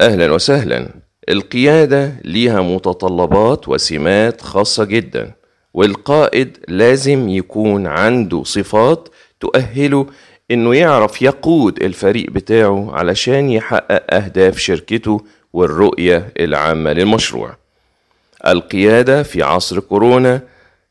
أهلا وسهلا. القيادة ليها متطلبات وسمات خاصة جدا، والقائد لازم يكون عنده صفات تؤهله إنه يعرف يقود الفريق بتاعه علشان يحقق أهداف شركته والرؤية العامة للمشروع. القيادة في عصر كورونا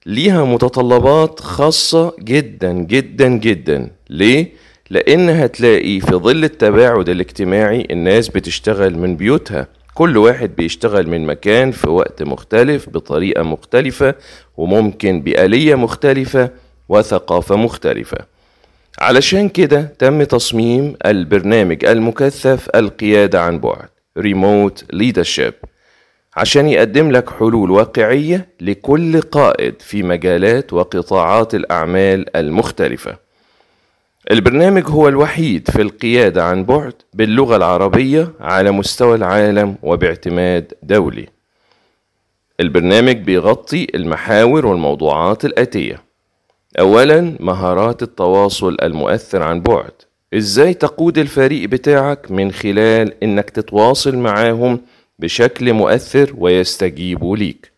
ليها متطلبات خاصة جدا جدا جدا. ليه؟ لأن هتلاقي في ظل التباعد الاجتماعي الناس بتشتغل من بيوتها، كل واحد بيشتغل من مكان في وقت مختلف بطريقة مختلفة وممكن بآلية مختلفة وثقافة مختلفة. علشان كده تم تصميم البرنامج المكثف القيادة عن بعد Remote Leadership عشان يقدم لك حلول واقعية لكل قائد في مجالات وقطاعات الأعمال المختلفة. البرنامج هو الوحيد في القيادة عن بعد باللغة العربية على مستوى العالم وباعتماد دولي. البرنامج بيغطي المحاور والموضوعات الآتية: أولاً مهارات التواصل المؤثر عن بعد، إزاي تقود الفريق بتاعك من خلال إنك تتواصل معاهم بشكل مؤثر ويستجيبوا ليك.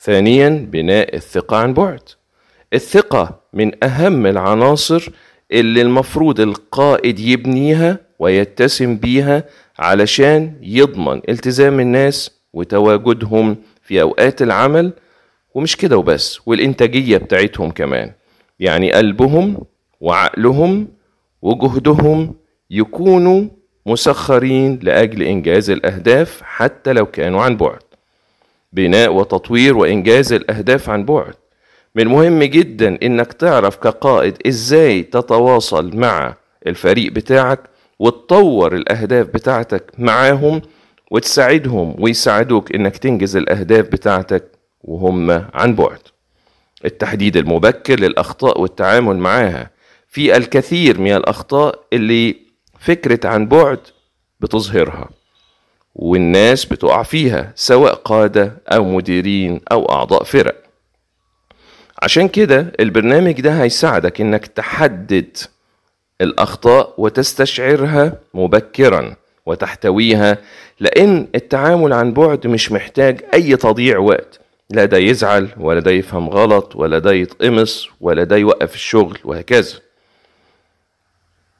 ثانياً بناء الثقة عن بعد، الثقة من أهم العناصر اللي المفروض القائد يبنيها ويتسم بيها علشان يضمن التزام الناس وتواجدهم في أوقات العمل، ومش كده وبس، والإنتاجية بتاعتهم كمان، يعني قلبهم وعقلهم وجهدهم يكونوا مسخرين لأجل إنجاز الأهداف حتى لو كانوا عن بعد. بناء وتطوير وإنجاز الأهداف عن بعد، من المهم جدا إنك تعرف كقائد إزاي تتواصل مع الفريق بتاعك وتطور الأهداف بتاعتك معاهم وتساعدهم ويساعدوك إنك تنجز الأهداف بتاعتك وهم عن بعد. التحديد المبكر للأخطاء والتعامل معاها، في الكثير من الأخطاء اللي فكرة عن بعد بتظهرها والناس بتقع فيها سواء قادة أو مديرين أو أعضاء فرق. عشان كده البرنامج ده هيساعدك إنك تحدد الأخطاء وتستشعرها مبكرا وتحتويها، لأن التعامل عن بعد مش محتاج أي تضييع وقت، لا ده يزعل ولا ده يفهم غلط ولا ده يتقمص ولا ده يوقف الشغل وهكذا.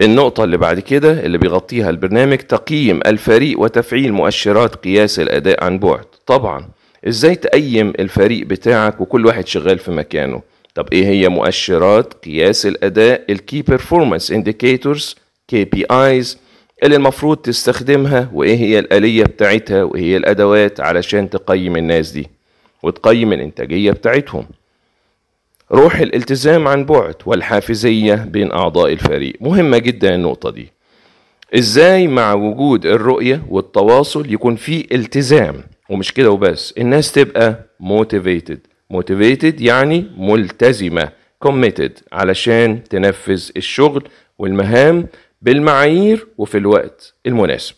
النقطة اللي بعد كده اللي بيغطيها البرنامج تقييم الفريق وتفعيل مؤشرات قياس الأداء عن بعد. طبعا ازاي تقيم الفريق بتاعك وكل واحد شغال في مكانه؟ طب ايه هي مؤشرات قياس الأداء الكي بيرفورمانس انديكيتورز KPIs اللي المفروض تستخدمها، وايه هي الآلية بتاعتها وايه هي الأدوات علشان تقيم الناس دي وتقيم الإنتاجية بتاعتهم؟ روح الالتزام عن بعد والحافزية بين أعضاء الفريق، مهمة جدا النقطة دي. إزاي مع وجود الرؤية والتواصل يكون في التزام، ومش كده وبس، الناس تبقى motivated يعني ملتزمة committed علشان تنفذ الشغل والمهام بالمعايير وفي الوقت المناسب.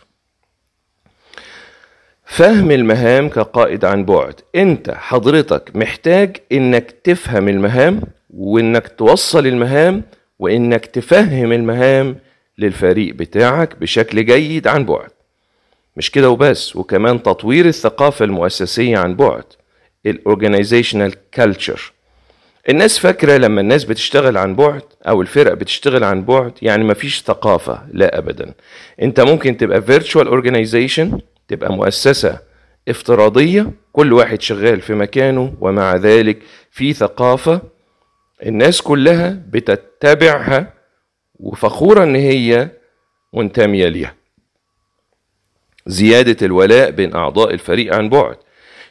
فهم المهام كقائد عن بعد، انت حضرتك محتاج انك تفهم المهام وانك توصل المهام وانك تفهم المهام للفريق بتاعك بشكل جيد عن بعد، مش كده وبس. وكمان تطوير الثقافة المؤسسية عن بعد Organizational Culture. الناس فاكرة لما الناس بتشتغل عن بعد أو الفرق بتشتغل عن بعد يعني مفيش ثقافة، لا أبدا. أنت ممكن تبقى Virtual Organization، تبقى مؤسسة افتراضية كل واحد شغال في مكانه، ومع ذلك في ثقافة الناس كلها بتتبعها وفخورة إن هي منتمية ليها. زيادة الولاء بين أعضاء الفريق عن بعد،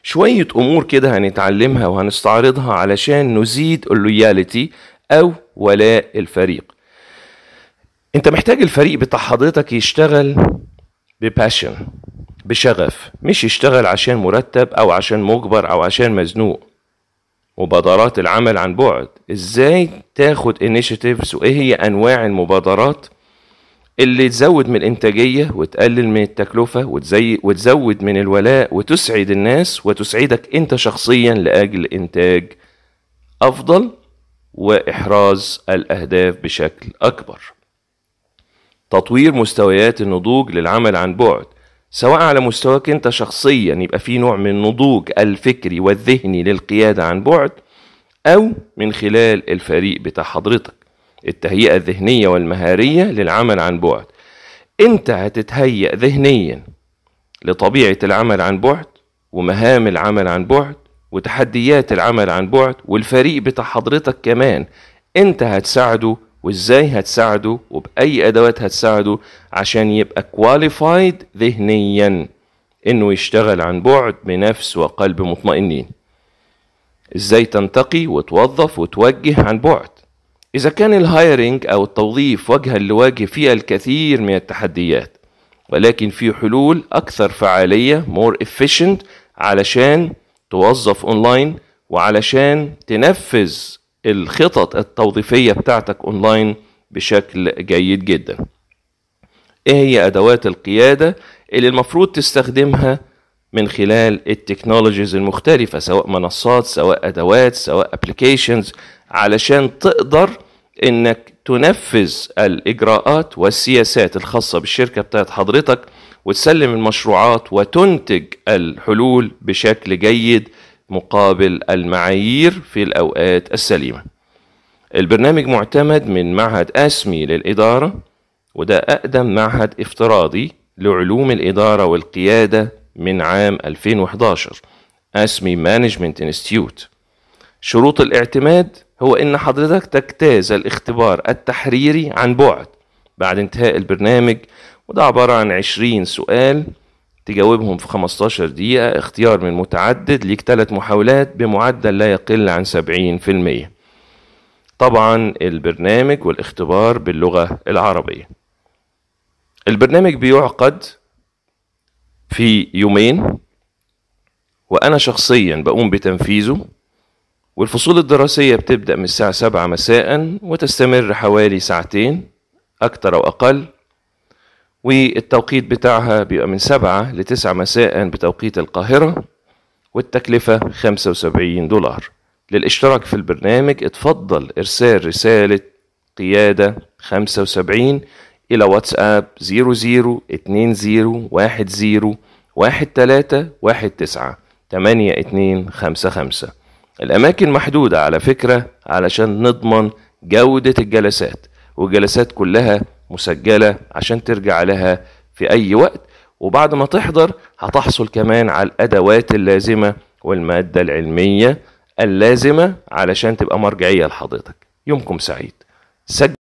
شوية أمور كده هنتعلمها وهنستعرضها علشان نزيد اللويالتي أو ولاء الفريق. أنت محتاج الفريق بتاع حضرتك يشتغل بباشن، بشغف، مش يشتغل عشان مرتب أو عشان مجبر أو عشان مزنوق. مبادرات العمل عن بعد، إزاي تاخد initiatives وإيه هي أنواع المبادرات اللي تزود من الإنتاجية وتقلل من التكلفة وتزود من الولاء وتسعد الناس وتسعدك أنت شخصيا لأجل إنتاج أفضل وإحراز الأهداف بشكل أكبر. تطوير مستويات النضوج للعمل عن بعد، سواء على مستواك انت شخصيا يبقى في نوع من النضوج الفكري والذهني للقيادة عن بعد، او من خلال الفريق بتاع حضرتك التهيئة الذهنية والمهارية للعمل عن بعد. انت هتتهيأ ذهنيا لطبيعة العمل عن بعد ومهام العمل عن بعد وتحديات العمل عن بعد، والفريق بتاع حضرتك كمان انت هتساعده، وازاي هتساعده وبأي ادوات هتساعده عشان يبقى كواليفايد ذهنيا انه يشتغل عن بعد بنفس وقلب مطمئنين. ازاي تنتقي وتوظف وتوجه عن بعد؟ اذا كان الهايرنج او التوظيف وجها لوجه فيه الكثير من التحديات، ولكن في حلول اكثر فعالية more efficient علشان توظف اونلاين وعلشان تنفذ الخطط التوظيفية بتاعتك اونلاين بشكل جيد جدا. ايه هي ادوات القيادة اللي المفروض تستخدمها من خلال التكنولوجيز المختلفة، سواء منصات سواء ادوات سواء ابليكيشنز، علشان تقدر انك تنفذ الاجراءات والسياسات الخاصة بالشركة بتاعت حضرتك وتسلم المشروعات وتنتج الحلول بشكل جيد مقابل المعايير في الأوقات السليمة. البرنامج معتمد من معهد آسمي للإدارة، وده أقدم معهد افتراضي لعلوم الإدارة والقيادة من عام 2011 آسمي Management Institute. شروط الاعتماد هو إن حضرتك تجتاز الاختبار التحريري عن بعد بعد انتهاء البرنامج، وده عبارة عن 20 سؤال تجاوبهم في 15 دقيقة، اختيار من متعدد، ليك 3 محاولات بمعدل لا يقل عن 70%. طبعا البرنامج والاختبار باللغة العربية. البرنامج بيعقد في يومين، وأنا شخصيا بقوم بتنفيذه، والفصول الدراسية بتبدأ من الساعة 7 مساء وتستمر حوالي ساعتين أكتر أو أقل، والتوقيت بتاعها بيبقى من 7 ل 9 مساء بتوقيت القاهرة، والتكلفة $75. للاشتراك في البرنامج اتفضل ارسال رسالة قيادة 75 إلى واتساب 0020101319 8255. الأماكن محدودة على فكرة علشان نضمن جودة الجلسات، والجلسات كلها مسجلة عشان ترجع لها في أي وقت، وبعد ما تحضر هتحصل كمان على الأدوات اللازمة والمادة العلمية اللازمة علشان تبقى مرجعية لحضرتك. يومكم سعيد.